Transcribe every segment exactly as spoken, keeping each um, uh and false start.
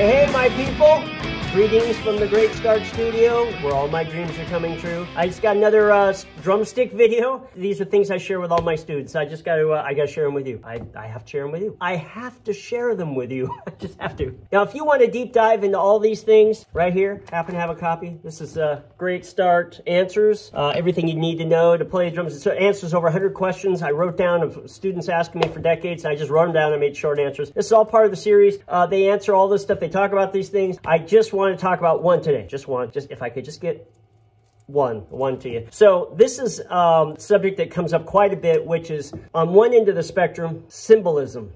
Hey, hey, my people. Greetings from the Great Start Studio, where all my dreams are coming true. I just got another uh, drumstick video. These are things I share with all my students. I just got to, uh, I got to share them with you. I, I have to share them with you. I have to share them with you. I just have to. Now, if you want to deep dive into all these things right here, happen to have a copy. This is uh, Great Start Answers. Uh, everything you need to know to play drums. So answers over one hundred questions I wrote down of students asking me for decades. And I just wrote them down and made short answers. This is all part of the series. Uh, they answer all this stuff. They talk about these things. I just want to talk about one today. Just one. Just if I could just get one, one to you. So this is um, a subject that comes up quite a bit, which is on one end of the spectrum, symbolism,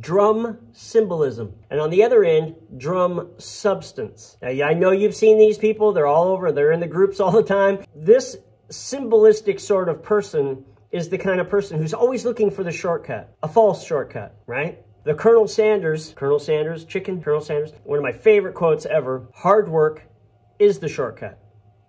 drum symbolism. And on the other end, drum substance. Now, I know you've seen these people. They're all over. They're in the groups all the time. This symbolistic sort of person is the kind of person who's always looking for the shortcut, a false shortcut, right? The Colonel Sanders, Colonel Sanders, chicken, Colonel Sanders, one of my favorite quotes ever, hard work is the shortcut.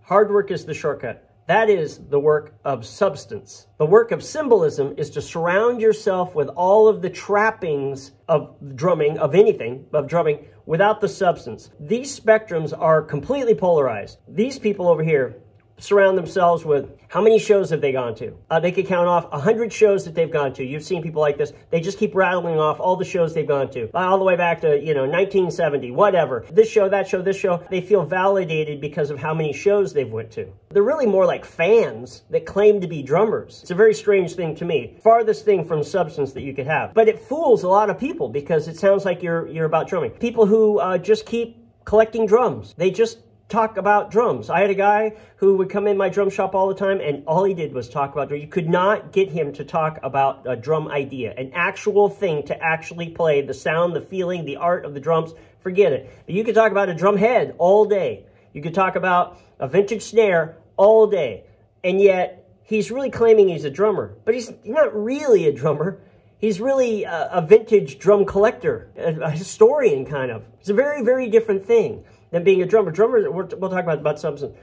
Hard work is the shortcut. That is the work of substance. The work of symbolism is to surround yourself with all of the trappings of drumming, of anything, of drumming, without the substance. These spectrums are completely polarized. These people over here surround themselves with, how many shows have they gone to? Uh, they could count off one hundred shows that they've gone to. You've seen people like this. They just keep rattling off all the shows they've gone to, all the way back to, you know, nineteen seventy, whatever. This show, that show, this show. They feel validated because of how many shows they've went to. They're really more like fans that claim to be drummers. It's a very strange thing to me. Farthest thing from substance that you could have. But it fools a lot of people because it sounds like you're, you're about drumming. People who uh, just keep collecting drums. They just talk about drums. I had a guy who would come in my drum shop all the time, and all he did was talk about drums. You could not get him to talk about a drum idea, an actual thing to actually play, the sound, the feeling, the art of the drums. Forget it. But you could talk about a drum head all day. You could talk about a vintage snare all day. And yet, he's really claiming he's a drummer. But he's not really a drummer. He's really a, a vintage drum collector, a, a historian, kind of. It's a very, very different thing than being a drummer. Drummers, we'll talk about, about substance.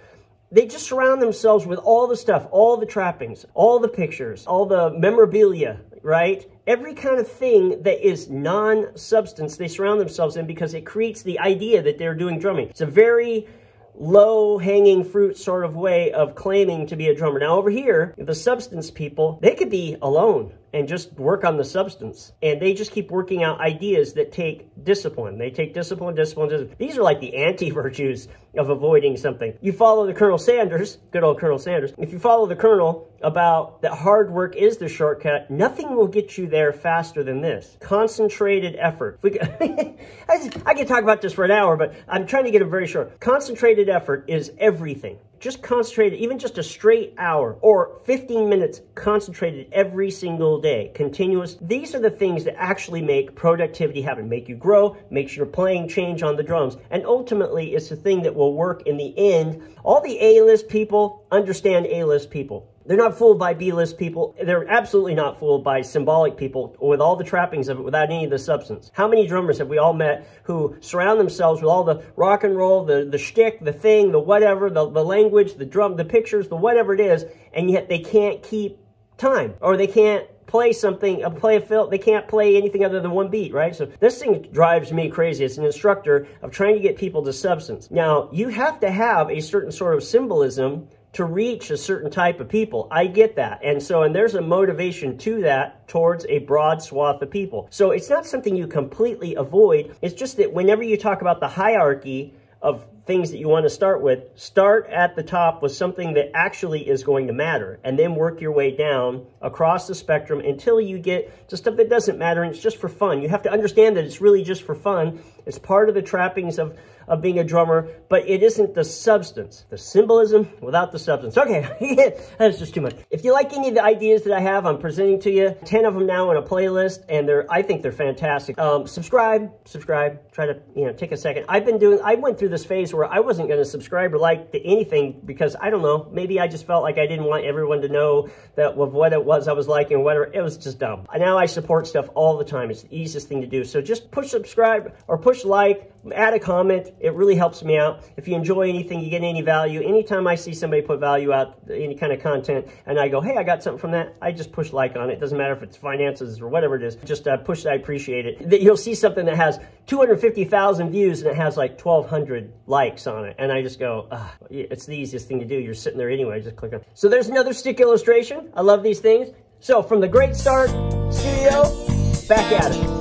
They just surround themselves with all the stuff, all the trappings, all the pictures, all the memorabilia, right? Every kind of thing that is non-substance they surround themselves in because it creates the idea that they're doing drumming. It's a very low-hanging fruit sort of way of claiming to be a drummer. Now, over here, the substance people, they could be alone and just work on the substance. And they just keep working out ideas that take discipline. They take discipline, discipline, discipline. These are like the anti-virtues of avoiding something. You follow the Colonel Sanders, good old Colonel Sanders. If you follow the Colonel about that hard work is the shortcut, nothing will get you there faster than this. Concentrated effort. We, I could talk about this for an hour, but I'm trying to get it very short. Concentrated effort is everything. Just concentrated, even just a straight hour or fifteen minutes concentrated every single day, continuous. These are the things that actually make productivity happen, make you grow, makes your playing change on the drums. And ultimately, it's the thing that will work in the end. All the A-list people understand A-list people. They're not fooled by B-list people. They're absolutely not fooled by symbolic people with all the trappings of it without any of the substance. How many drummers have we all met who surround themselves with all the rock and roll, the, the shtick, the thing, the whatever, the, the language, the drum, the pictures, the whatever it is, and yet they can't keep time or they can't play something, play a fill, they can't play anything other than one beat, right? So this thing drives me crazy as an instructor of trying to get people to substance. Now, you have to have a certain sort of symbolism to reach a certain type of people. I get that. And so, and there's a motivation to that towards a broad swath of people. So it's not something you completely avoid. It's just that whenever you talk about the hierarchy of things that you want to start with, start at the top with something that actually is going to matter, and then work your way down across the spectrum until you get to stuff that doesn't matter, and it's just for fun. You have to understand that it's really just for fun. It's part of the trappings of, of being a drummer, but it isn't the substance, the symbolism without the substance. Okay, that's just too much. If you like any of the ideas that I have, I'm presenting to you ten of them now in a playlist, and they're I think they're fantastic. Um, subscribe, subscribe, try to, you know, take a second. I've been doing, I went through this phase to where I wasn't going to subscribe or like to anything because, I don't know, maybe I just felt like I didn't want everyone to know that of what it was I was liking or whatever. It was just dumb. Now I support stuff all the time. It's the easiest thing to do. So just push subscribe or push like, add a comment. It really helps me out. If you enjoy anything, you get any value. Anytime I see somebody put value out, any kind of content, and I go, hey, I got something from that, I just push like on it. It doesn't matter if it's finances or whatever it is. Just uh, push, I appreciate it. That you'll see something that has two hundred fifty thousand views and it has like twelve hundred likes on it. And I just go, ugh, it's the easiest thing to do. You're sitting there anyway, just click on it. So there's another stick illustration. I love these things. So from the Great Start Studio, back at it.